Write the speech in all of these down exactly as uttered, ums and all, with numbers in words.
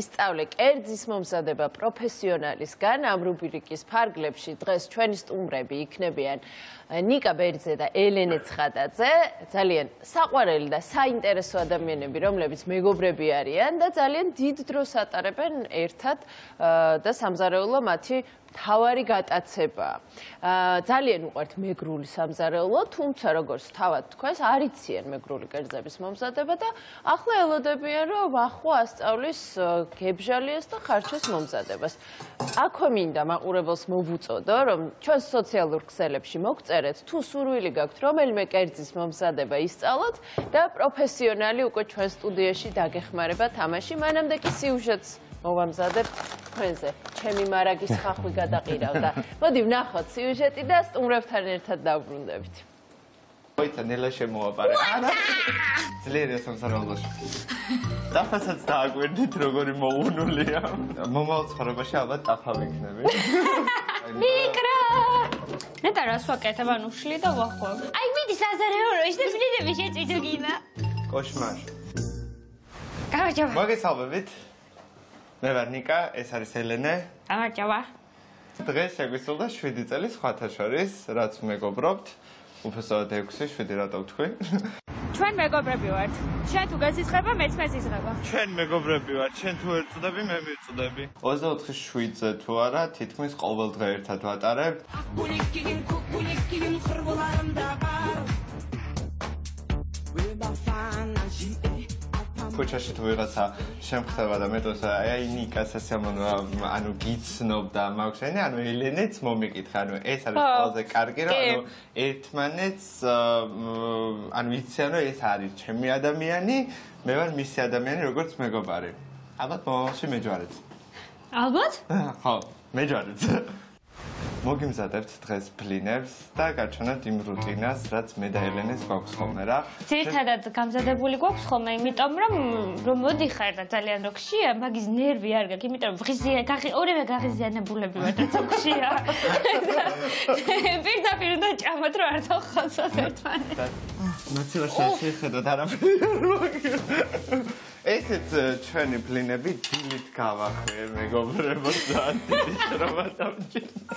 ისწავლე კერძის მომზადება პროფესიონალისგან ამ რუბრიკის ფარგლებში დღეს ჩვენი სტუმრები იქნებიან ნიკა ბერძე და ელენე ცხადაძე ძალიან საყვარელი და საინტერესო ადამიანები რომლებიც მეგობრები არიან და ძალიან დიდ დროს ატარებენ ერთად და სამზარეულო მათი თავარი გატაცება. ძალიან უყვართ მეგრული სამზარეულო, თუმცა როგორც თავად თქვენს არ იციან მეგრული კერძების მომზადება და ახლა ელოდებიან რომ ახლა ასწავლის გებჟალიას და ხარჩოს მომზადებას. აქვე მინდა მაყურებელს მოვუწოდო რომ ჩვენ სოციალურ ქსელებში მოგწერეთ თუ სურვილი გაქვთ რომელიმე კერძის მომზადება ისწავლოთ და პროფესიონალი უკვე ჩვენ სტუდიაში დაგეხმარება თამაში. მანამდე კი სიუჟეტს მოვამზადებთ. Quinze, ჩემი მარაგის ხახვი გადაყირავდა. Მოდი ვნახოთ სიუჟეტი და სტუმრებთან ერთად დავბრუნდებით. Მოიცა ნელა შემოაპარე. ძლიერი სამსარეულოში. დაფასაც დააგვერდით როგორი მოუნულია. მომავალ ცხოვრებაში ალბათ ტაფა ვიქნები. მიკრო! ნეტა რას ვაკეთებ ანუ შლი და ვახვალ. Აი მიდი საზარეულოში და ბრინები შეჭიდუგინა. კოშმარი. გამარჯობა. მოგესალმებით. მე ვარ ნიკა, ეს არის ელენე. გამარჯობა. დღეს შეგვისულდა შვიდი წელი სხვათა შორის, რაც მეგობრობთ. უბრალოდ ექვსი შვიდი რატო ვთქვი? ჩვენ მეგობრები ვართ. შენ თუ გასიცხება, მეც მესიცხება. ჩვენ მეგობრები ვართ. შენ თუ ერწდები, მე მივწდები. ოცდაოთხი შვიდზე თუ არა, თითქმის ყოველ დღე ერთად ვატარებ. გულიკიგიმ, გულიკიგიმ ხურბულარამდა ვარ. ვიმაფანაჟი ქუჩაში თუ ვიღაცა შემხდება და მეტყვის აი ნიკას ასე ანუ ანუ გიცნობდა მაქვს ენა ანუ ელენეც მომიკითხა ანუ ეს არის ყველაზე კარგი რა ანუ ერთმანეთს ანუ იციან რომ ეს არის ჩემი ადამიანი მე ვარ მისი ადამიანი როგორც მეგობარი ალბათ მომავალში მეჯვარეთ ალბათ ხო მეჯვარეთ მოგიმზადებთ დღეს ბლინებს და გაჩვენებთ იმ რუტინას, რაც მე და ელენეს გვაქვს ხოლმე რა. ძირითადად გამზადებული გვაქვს ხოლმე, იმიტომ რომ რომ მოდიხარ და ძალიან როქში, მაგის ნერვი არ გაქვს, იმიტომ რომ ღიზიანები, ორივე გაღიზიანებულები ვართ, რაც ხშია. პირდაპირ უნდა ჭამოთ, რომ არ დავხოცოთ ერთმანეთს. ნაცილაშია შეხედოთ არაფერი არ მოგიყვება. ესეც ჩვენი ბლინები დილით გავახვე მეგობრებო და იშრობად ამჯერდა.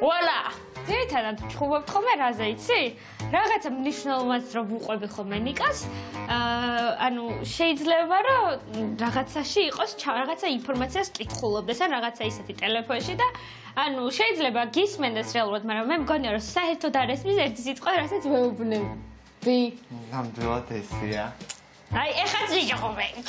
ვალა! ძირითადად ვჩხუბობთ ხოლმე რაზე იცი? რაღაცა მნიშვნელოვანს რომ უყვები ხოლმე ნიკას, ანუ შეიძლება რომ რაღაცაში იყოს რაღაცა ინფორმაციას კითხულობდეს ან რაღაცა ისეთი ტელეფონში და ანუ შეიძლება გისმენდეს რეალურად, მაგრამ მე მგონია რომ საერთოდ არ ესმის ერთი სიტყვა, რასაც ვეუბნები. ნამდვილად ესეა. აი, ეხლა ვიჯობებით.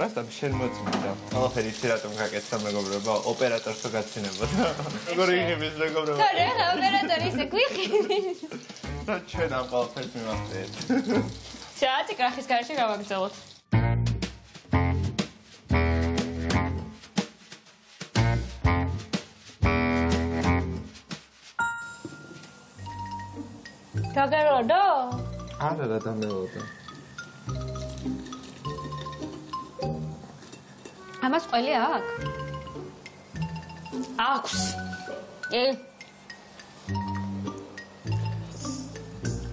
რასთან შემოწმინდა. ყველაფერი ისე რატომ გაკეთდა მეგობრებო, ოპერატორს თუ გაცინებოდა. როგორი იღებს მეგობრებო? თორე რა ოპერატორი ისე გვიღებს. და ჩვენ ამ ყველაფერს მივახტეთ. საათი კახის გარშე გავაგრძელოთ. გაგეროდო? არა რა დამელოდა. ამას ყველი აქვს? აქვს. ე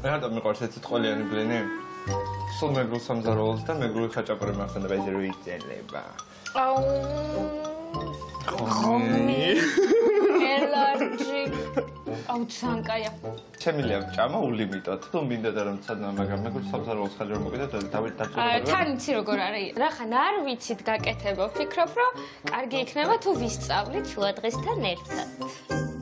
რა დამიყვარს ეს წყლიანი ბლინი? სულ მეგრულ სამზარეულოს და მეგრული ხაჭაპური მახსენდება ეს რო იწელება. აუ ხომი. ელერჯიკ. აუ ცანკაია. შემიძლია ვჭამო ულიმიტოდ. თუ მინდოდა რომ ცადნა, მაგრამ მე გულ სამზარეულოს ხელი რომ მოკიდე და დავით დაჭერა. აა, თან იცი როგორ არის? რახან არ ვიცით გაკეთებო, ფიქრობ რომ კარგი იქნება თუ ვისწავლით შუადღესთან ერთად.